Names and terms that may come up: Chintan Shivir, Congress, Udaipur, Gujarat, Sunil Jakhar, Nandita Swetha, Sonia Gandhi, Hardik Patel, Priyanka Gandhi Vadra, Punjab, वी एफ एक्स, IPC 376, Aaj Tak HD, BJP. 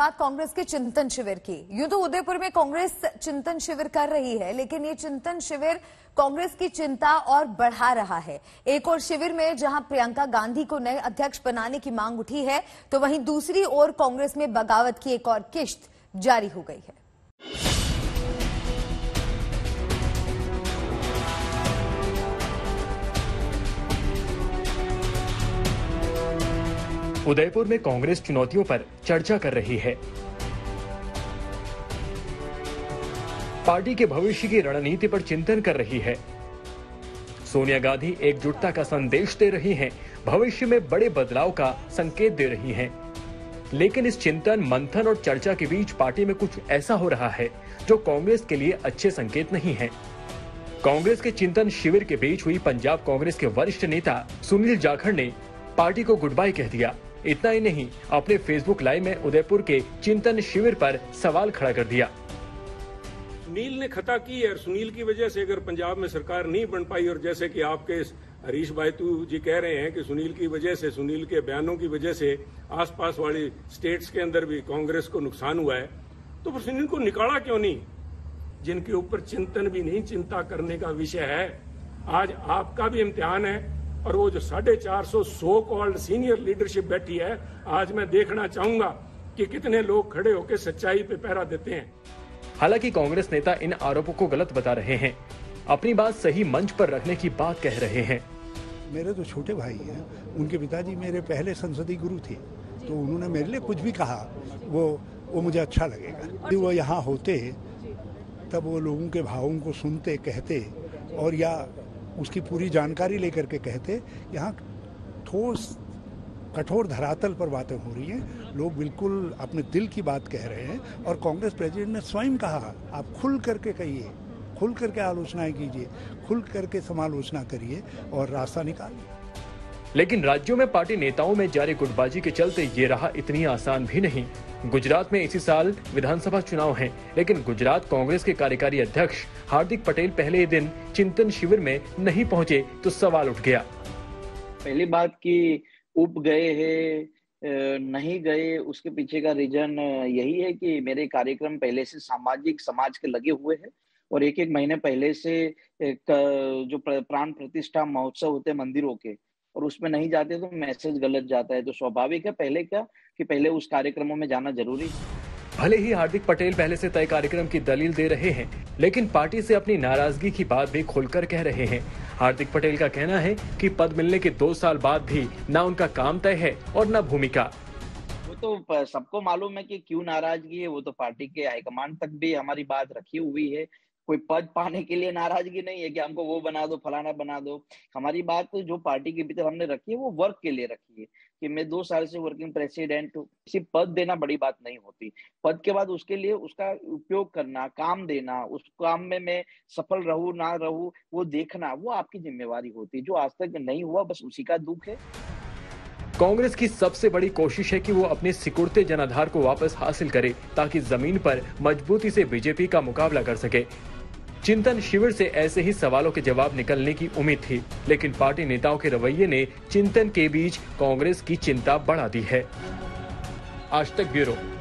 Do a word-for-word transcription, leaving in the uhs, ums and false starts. बात कांग्रेस के चिंतन शिविर की। यूं तो उदयपुर में कांग्रेस चिंतन शिविर कर रही है, लेकिन ये चिंतन शिविर कांग्रेस की चिंता और बढ़ा रहा है। एक और शिविर में जहां प्रियंका गांधी को नए अध्यक्ष बनाने की मांग उठी है, तो वहीं दूसरी ओर कांग्रेस में बगावत की एक और किश्त जारी हो गई है। उदयपुर में कांग्रेस चुनौतियों पर चर्चा कर रही है। पार्टी के भविष्य की रणनीति पर चिंतन कर रही है। सोनिया गांधी एकजुटता का संदेश दे रही हैं, भविष्य में बड़े बदलाव का संकेत दे रही हैं। लेकिन इस चिंतन, मंथन और चर्चा के बीच पार्टी में कुछ ऐसा हो रहा है जो कांग्रेस के लिए अच्छे संकेत नहीं है। कांग्रेस के चिंतन शिविर के बीच हुई पंजाब कांग्रेस के वरिष्ठ नेता सुनील जाखड़ ने पार्टी को गुड बाय कह दिया। इतना ही नहीं, अपने फेसबुक लाइव में उदयपुर के चिंतन शिविर पर सवाल खड़ा कर दिया। सुनील ने खता की और सुनील की वजह से अगर पंजाब में सरकार नहीं बन पाई, और जैसे कि आपके हरीश भाईतू जी कह रहे हैं कि सुनील की वजह से, सुनील के बयानों की वजह से आसपास वाली स्टेट्स के अंदर भी कांग्रेस को नुकसान हुआ है, तो फिर सुनील को निकाला क्यों नहीं? जिनके ऊपर चिंतन भी नहीं, चिंता करने का विषय है। आज आपका भी इम्तिहान है, और वो जो साढ़े चार सौ सो कॉल्ड सीनियर लीडरशिप बैठी है, आज मैं देखना चाहूंगा कि कितने लोग खड़े होकर सच्चाई पे पहरा देते हैं। हालांकि कांग्रेस नेता इन आरोपों को गलत बता रहे हैं, अपनी बात सही मंच पर रखने की बात कह रहे हैं। मेरे तो छोटे भाई हैं, उनके पिताजी मेरे पहले संसदीय गुरु थे, तो उन्होंने मेरे लिए कुछ भी कहा वो वो मुझे अच्छा लगेगा। वो यहाँ होते तब वो लोगों के भावों को सुनते, कहते और या उसकी पूरी जानकारी लेकर के कहते। यहाँ ठोस कठोर धरातल पर बातें हो रही हैं, लोग बिल्कुल अपने दिल की बात कह रहे हैं। और कांग्रेस प्रेसिडेंट ने स्वयं कहा, आप खुल करके कहिए, खुल करके आलोचनाएं कीजिए, खुल करके समालोचना करिए और रास्ता निकालिए। लेकिन राज्यों में पार्टी नेताओं में जारी गुटबाजी के चलते ये राह इतनी आसान भी नहीं। गुजरात में इसी साल विधानसभा चुनाव हैं, लेकिन गुजरात कांग्रेस के कार्यकारी अध्यक्ष हार्दिक पटेल पहले ही दिन चिंतन शिविर में नहीं पहुंचे तो सवाल उठ गया। पहली बात कि उप गए हैं, नहीं गए, उसके पीछे का रीजन यही है कि मेरे कार्यक्रम पहले से सामाजिक समाज के लगे हुए हैं, और एक एक महीने पहले से जो प्राण प्रतिष्ठा महोत्सव होते मंदिरों के, और उसमें नहीं जाते तो मैसेज गलत जाता है। तो स्वाभाविक है पहले क्या कि पहले उस कार्यक्रमों में जाना जरूरी। भले ही हार्दिक पटेल पहले से तय कार्यक्रम की दलील दे रहे हैं, लेकिन पार्टी से अपनी नाराजगी की बात भी खुलकर कह रहे हैं। हार्दिक पटेल का कहना है कि पद मिलने के दो साल बाद भी ना उनका काम तय है और ना भूमिका। वो तो सबको मालूम है कि क्यों नाराजगी है, वो तो पार्टी के हाईकमांड तक भी हमारी बात रखी हुई है। कोई पद पाने के लिए नाराजगी नहीं है कि हमको वो बना दो, फलाना बना दो। हमारी बात तो जो पार्टी के भीतर हमने रखी है वो वर्क के लिए रखी है कि मैं दो साल से वर्किंग प्रेसिडेंट हूँ। किसी पद देना बड़ी बात नहीं होती, पद के बाद उसके लिए उसका उपयोग करना, काम देना, उस काम में मैं सफल रहूँ ना रहूँ वो देखना, वो आपकी जिम्मेवारी होती है। जो आज तक नहीं हुआ, बस उसी का दुख है। कांग्रेस की सबसे बड़ी कोशिश है कि वो अपने सिकुड़ते जनाधार को वापस हासिल करे, ताकि जमीन पर मजबूती से बीजेपी का मुकाबला कर सके। चिंतन शिविर से ऐसे ही सवालों के जवाब निकलने की उम्मीद थी, लेकिन पार्टी नेताओं के रवैये ने चिंतन के बीच कांग्रेस की चिंता बढ़ा दी है। आज तक ब्यूरो।